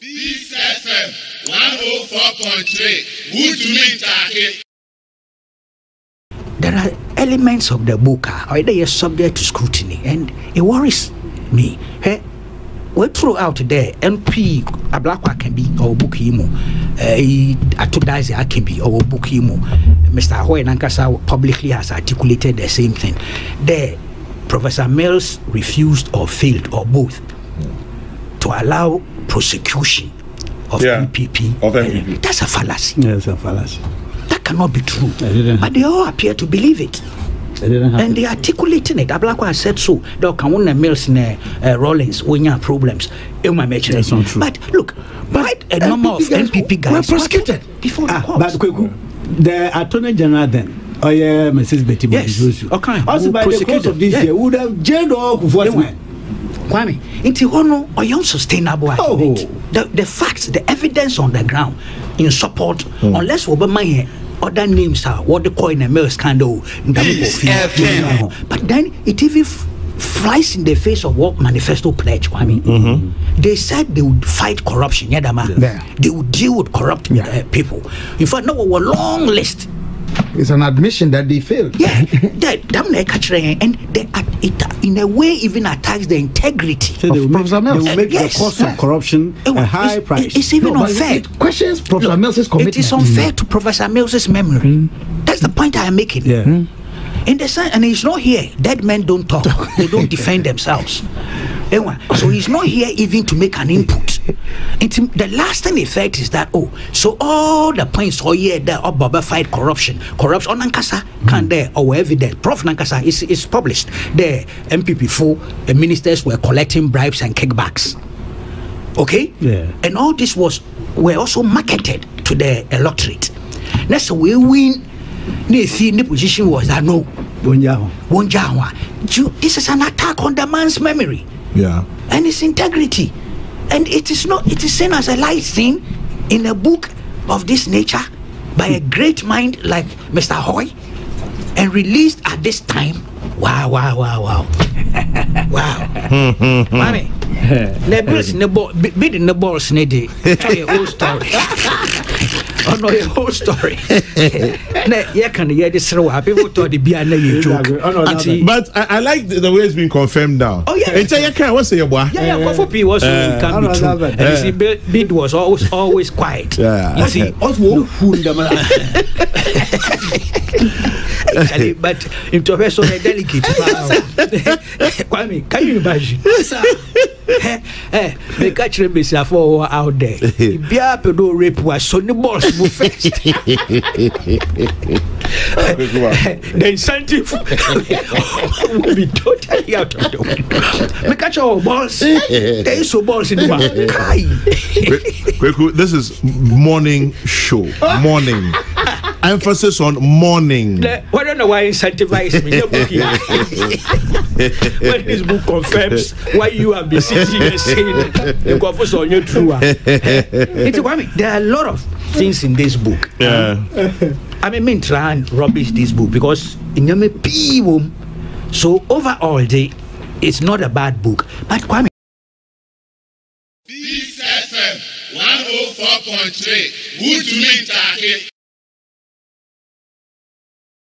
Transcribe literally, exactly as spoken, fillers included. Peace F M one oh four point three. There are elements of the book or they are subject to scrutiny, and it worries me. Hey, we throw out there M P Ablakwa can be or book him, Atudazi can be or book him. Mister Hoi Nankasa publicly has articulated the same thing. There, Professor Mills refused or failed or both to allow prosecution of yeah, N P P. Of N P P. That's a fallacy. Yeah, it's a fallacy. That cannot be true. But they all appear to believe it. They and they are articulating it. Ablakwa has said so. There can only Mills and Rollins when you have problems. That's not true. But look, but a number of N P P guys were prosecuted before the court. But the Attorney General then, oh yeah, Missus Betty Bodi. Yes. Okay. Also by the course of this year, we would have jailed all Kufuor. Kwami, it's not sustainable. Oh. The, the facts, the evidence on the ground in support, mm. unless we buy other names are what they call in a male scandal. But then it even flies in the face of what manifesto pledge. Kwami, mm-hmm. they said they would fight corruption. Yeah, yeah. They would deal with corrupt yeah. uh, people. In fact, now we have a long list. It's an admission that they failed. Yeah, damn they catch and they it in a way even attacks the integrity. So they will make, they will make uh, yes. the cost of corruption uh, a high it's, price. It's even no, unfair. It questions Professor Look, Mills's commitment. It is unfair mm. to Professor Mills's memory. Mm. That's the point I am making. Yeah. Mm. In the sun, and he's not here. Dead men don't talk. They don't defend themselves. So he's not here even to make an input. It's, the lasting effect is that oh, so all the points oh yeah, that oh, Baba fight corruption, corruption. On Nankasa can there or evidence. Prof Nankasa is is published. The M P P four the ministers were collecting bribes and kickbacks. Okay. Yeah. And all this was were also marketed to the electorate. Next we win. The position was that no. This is an attack on the man's memory. Yeah. And his integrity. And it is not it is seen as a light thing in a book of this nature by a great mind like Mister Hoi and released at this time. Wow, wow, wow, wow. Wow. Mommy. The bills in the ball bid in the balls need the whole story. Oh no, the whole story. But I, I like the, the way it's been confirmed now. Oh yeah. What's your boy? Yeah, yeah. Kofopi was can be true. And you see, bid was always always quiet. Yeah. You see, but in terms of the delicate, Kwame, can you imagine? Hey, hey, the country is out there. If you have to rape, was so the boss move first. The incentive will be totally out of the window. We catch our balls. There is so balls in the market. This is morning show. Morning. Emphasis on morning. The, I don't know why incentivize me. When this book confirms why you have been sitting and saying the confess on your true one. There are a lot of things in this book. Yeah. I mean, try and rubbish this book because in your people. So overall, the, it's not a bad book. But Kwame. Peace F M one oh four point three. Good to meet you.